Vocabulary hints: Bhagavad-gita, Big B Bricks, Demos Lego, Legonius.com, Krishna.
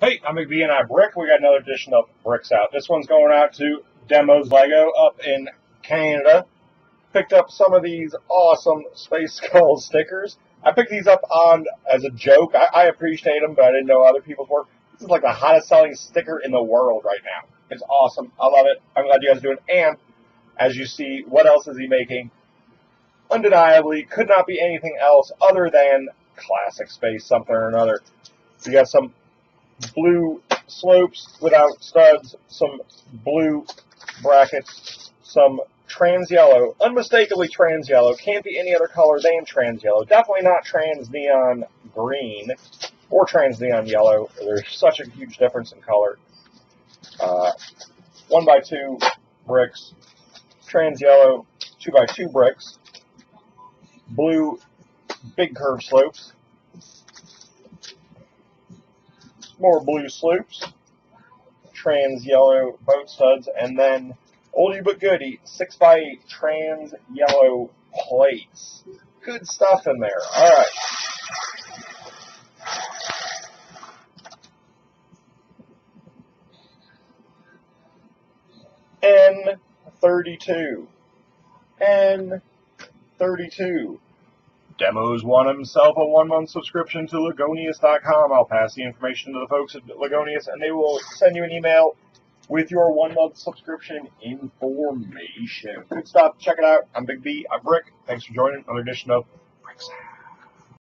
Hey, I'm Big B and I Brick. We got another edition of Bricks Out. This one's going out to Demos Lego up in Canada. Picked up some of these awesome Space Skull stickers. I picked these up on as a joke. I appreciate them, but I didn't know other people's work. This is like the hottest selling sticker in the world right now. It's awesome. I love it. I'm glad you guys are doing it. And as you see, what else is he making? Undeniably, could not be anything else other than classic space something or another. You got some blue slopes without studs, some blue brackets, some trans yellow, unmistakably trans yellow, can't be any other color than trans yellow, definitely not trans neon green or trans neon yellow. There's such a huge difference in color. 1x2 bricks, trans yellow, 2x2 bricks, blue big curved slopes, more blue slopes, trans yellow boat studs, and then oldie but goodie, 6x8 trans yellow plates. Good stuff in there. All right. N32. N32. Demos won himself a 1-month subscription to Legonius.com. I'll pass the information to the folks at Legonius, and they will send you an email with your 1-month subscription information. Good stuff. Check it out. I'm Big B. I'm Brick. Thanks for joining another edition of Bricks Out.